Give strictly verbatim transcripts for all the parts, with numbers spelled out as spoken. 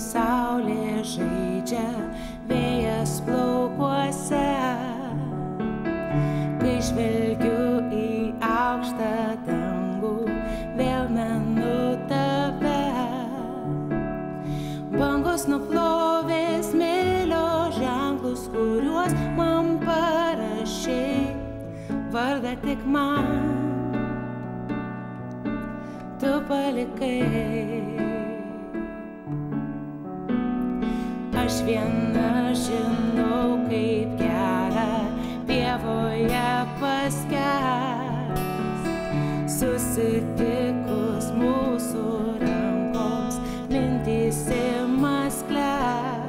saulė žaidžia, vėjas plaukuose. Kai žvelgiu į aukštą dangų, vėl menu tave. Bangos nuplovė smėlio ženklus, kuriuos man parašei, vardą tik man tu palikai. Aš viena žinau, kaip gera pievoje paskęs, susitikus mūsų rankoms lindysimas klės.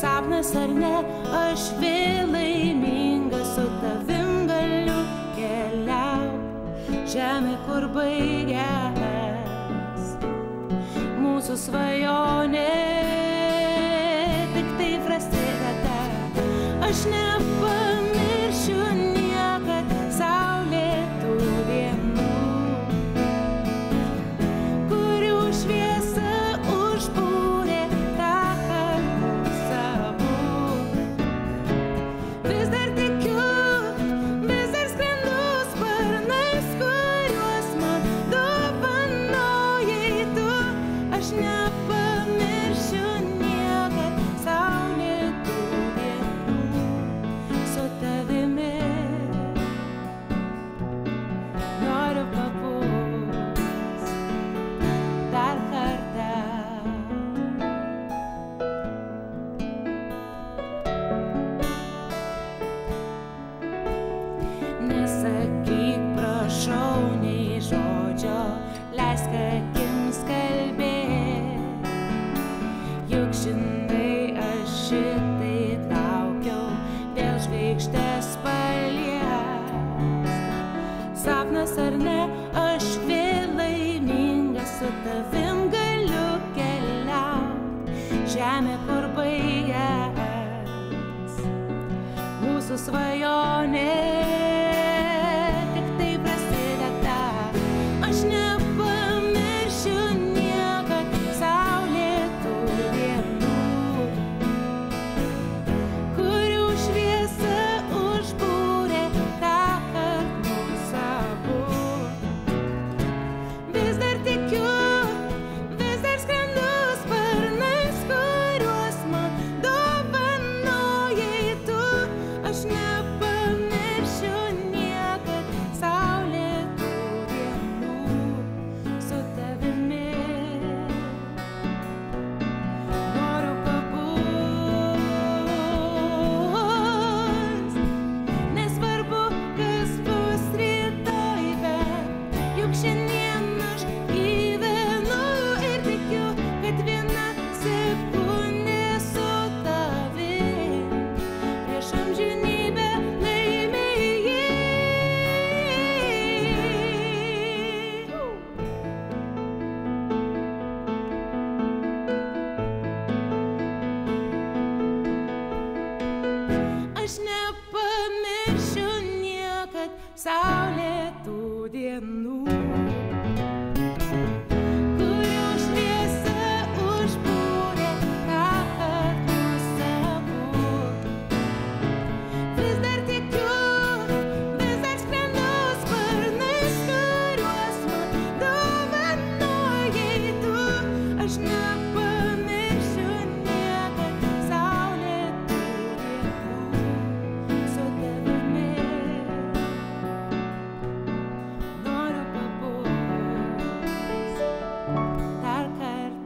Sapnas ar ne, aš vėl laiminga su tavim galiu keliaut žemė, kur baigęs mūsų svajonė. Tik tai prasideda dar, aš nepamiršiu niekad saulėtų dienų, kurių šviesa užbūrė taką savų. Vis dar tikiu, vis dar skrendu sparnais, kuriuos man dovanojai tu. Aš nepamiršiu niekad saulėtų dienų su tavimi. Noriu pabūti dar kartą. Nesakyk, prašau, nei žodžio, leisk akims kalbėt. Juk žinai, aš šitaip laukiau, vėl žvaigždės palies. Sapnas ar ne, aš vėl laiminga su tavim galiu keliaut žemė, kur baigęs mūsų svajonė. Tik tai prasideda, aš nepamiršiu niekad saulėtų dienų, kurių šviesa užbūrė taką mūsų abu. Vis dar tikiu, vis dar skrendu sparnais, kuriuos man dovanojai tu. Aš nepamiršiu niekad saulėtų dienų su tavimi. Noriu pabūti, nesvarbu, kas bus rytoj, bet juk šiandien aš gyvenu ir tikiu, kad viena sekundė su tavim prieš amžinybę laimėjai. Aš nepamiršiu niekad saulėtų dienų, kurių šviesa užbūrė taką mūsų abu. Vis dar tikiu, vis dar skrendu sparnais, kuriuos man dovanojai tu. Aš nepamiršiu niekad saulėtų dienų su tavimi. Noriu pabūti dar kartą.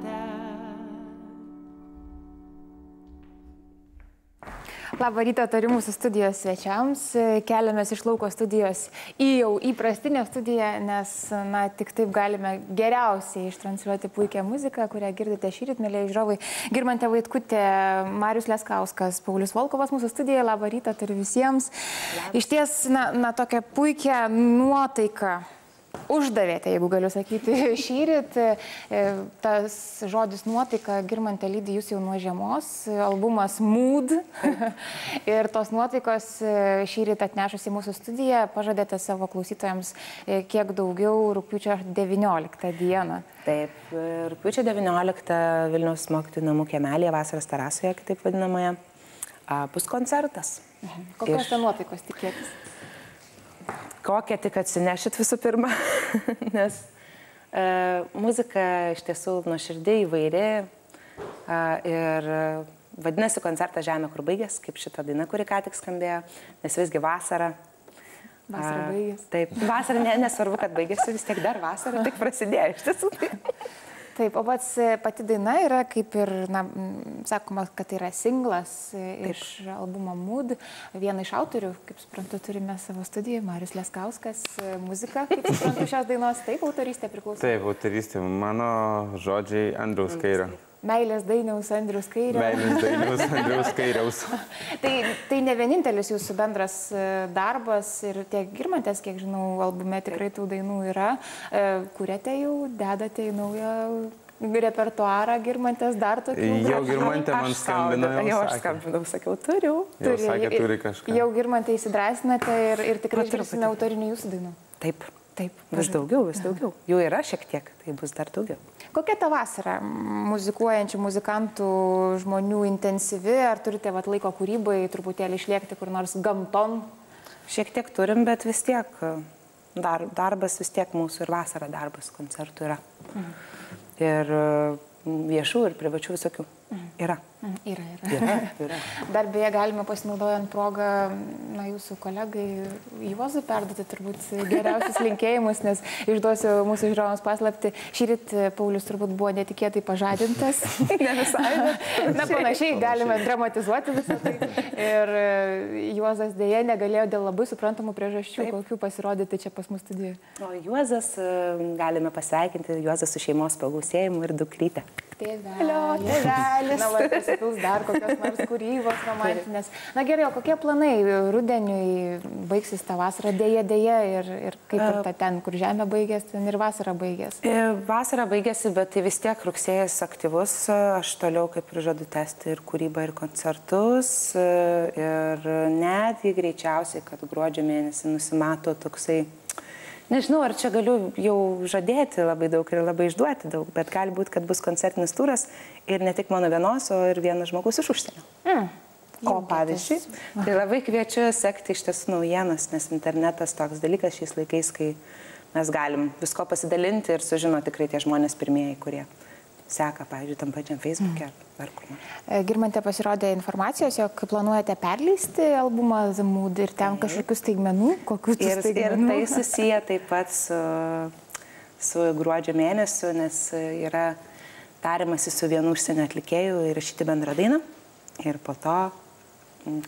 Labą rytą tariu mūsų studijos svečiams. Keliamės iš lauko studijos į jau įprastinę studiją, nes na, tik taip galime geriausiai ištransliuoti puikią muziką, kurią girdite šįryt, mėlyje žiūrovai. Girmantė Vaitkutė, Marius Leskauskas, Paulius Volkovas mūsų studijoje. Labą rytą tariu visiems. Iš ties, na, na tokia puikia nuotaika uždavėte, jeigu galiu sakyti, šįryt. Tas žodis nuotaika, Girmantė, lydi jūs jau nuo žiemos, albumas Mood. Ir tos nuotaikos šįryt atnešus į mūsų studiją, pažadėte savo klausytojams kiek daugiau rugpjūčio devynioliktą dieną. Taip, rugpjūčio devynioliktą Vilniaus mokytojų namų kiemelėje, vasaros terasoje, kitaip vadinamoje, bus koncertas. Kokios ten nuotaikos tikėtis? Kokią tik atsinešit visų pirma, nes e, muzika iš tiesų nuoširdė įvairi e, ir vadinasi koncertas Žemė, kur baigės, kaip šita daina, kuri ką tik skambėjo, nes visgi vasara. Vasara baigės. Taip, vasara ne, nesvarbu, kad baigėsi, vis tiek dar vasara, tik prasidėjo iš tiesų. Taip, o pats pati daina yra kaip ir, na, sakoma, kad tai yra singlas iš albumo Mood. Vieną iš autorių, kaip suprantu, turime savo studijoje, Marius Leskauskas, muzika, kaip suprantu, šios dainos. Taip, autorystė priklauso. Taip, autorystė. Mano žodžiai Andriaus Kairiaus. Meilės dainiaus Andrius Kairiaus. Meilės dainiaus Andrius Kairiaus. tai, tai ne vienintelis jūsų bendras darbas ir tiek Girmantės, kiek žinau, albume tikrai tų dainų yra. Kuriate jau, dedate į naują repertuarą Girmantės dar tokių. Jau Girmantė man skambino, jau, jau aš skambinau, sakiau, turiu. Jau sakė, turi kažką. Jau Girmantė įsidrasinate ir, ir tikrai išgirsime autorinių jūsų dainų. Taip. Taip. Vis daugiau, vis daugiau. Jų yra šiek tiek, tai bus dar daugiau. Kokia ta vasara muzikuojančių muzikantų žmonių intensyvi? Ar turite vat, laiko kūrybai truputėlį išliekti kur nors gamton? Šiek tiek turim, bet vis tiek dar, darbas vis tiek mūsų ir vasara darbas koncertų yra. Mhm. Ir viešų ir privačių visokių mhm. yra. Yra, yra. Yra, yra. Dar beje galime pasinaudojant progą, na, jūsų kolegai Juozui perduoti turbūt geriausius linkėjimus, nes išduosiu mūsų žiūrovams paslapti. Šįryt Paulius turbūt buvo netikėtai pažadintas. Ne visai. Na, panašiai, galime dramatizuoti visą tai. Ir Juozas dėja negalėjo dėl labai suprantamų priežasčių, taip, kokių pasirodyti čia pas mus studijoje. O Juozas, galime pasveikinti Juozas su šeimos pagausėjimu ir dukryte. Tėvelis. Dar kokios nors kūrybos romantinės. Na gerai, o kokie planai rudeniui, baigsis tą vasarą dėja, dėja ir, ir kaip ir ta ten, kur žemė baigės, ten ir vasara baigės? Vasara baigėsi, bet tai vis tiek rugsėjas aktyvus. Aš toliau kaip ir žadu tęsti ir kūrybą, ir koncertus. Ir netgi greičiausiai, kad gruodžio mėnesį nusimato toksai, nežinau, ar čia galiu jau žadėti labai daug ir labai išduoti daug, bet gali būti, kad bus koncertinis turas ir ne tik mano vienos, o ir vienas žmogus iš užsienio. Mm. O pavyzdžiui, tai labai kviečiu sekti iš tiesų naujienas, nes internetas toks dalykas šiais laikais, kai mes galim visko pasidalinti ir sužino tikrai tie žmonės pirmieji, kurie seka, pavyzdžiui, tam pačiam Facebook'e ar kur. Girmantė, pasirodė informacijos, jog planuojate perleisti albumą The Mood ir ten kažkokius staigmenų, kokius ir, staigmenų. Ir tai susiję taip pat su, su gruodžio mėnesiu, nes yra tarimasi su vienu užsienio atlikėju ir rašyti bendrą dainą ir po to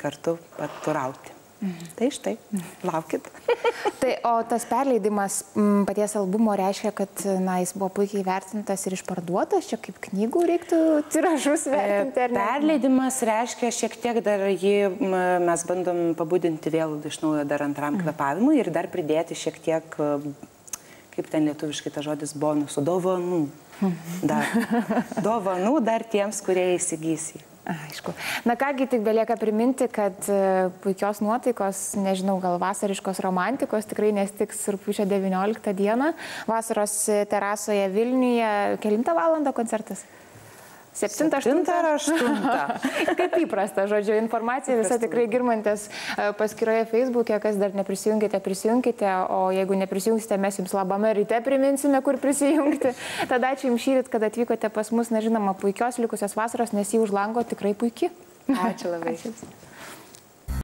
kartu paturauti. Mhm. Tai štai, laukit. Tai, o tas perleidimas m, paties albumo reiškia, kad, na, jis buvo puikiai vertintas ir išparduotas, čia kaip knygų reiktų tiražus vertinti, ar ne? Perleidimas reiškia šiek tiek dar jį, m, mes bandom pabudinti vėl iš naujo dar antram mhm. kvepavimui ir dar pridėti šiek tiek, kaip ten lietuviškai ta žodis, bonusų, dovanų. Mhm. Dar. Dovanų dar tiems, kurie įsigys jį. Aišku. Na kągi, tik belieka priminti, kad puikios nuotaikos, nežinau, gal vasariškos romantikos tikrai nestiks rugpjūčio devynioliktą dieną. Vasaros terasoje Vilniuje. Kelintą valandą koncertas? septintą aštuntą. Kaip įprasta, žodžiu, informacija visa tikrai Girmantės paskyroje Facebook'e, kas dar neprisijungite, prisijunkite, o jeigu neprisijungsite, mes jums labame ryte priminsime, kur prisijungti. Tada ačiū jums šįryt, kad atvykote pas mus, nežinoma, puikios likusios vasaros, nes jį už lango tikrai puiki. Ačiū labai. Ačiū.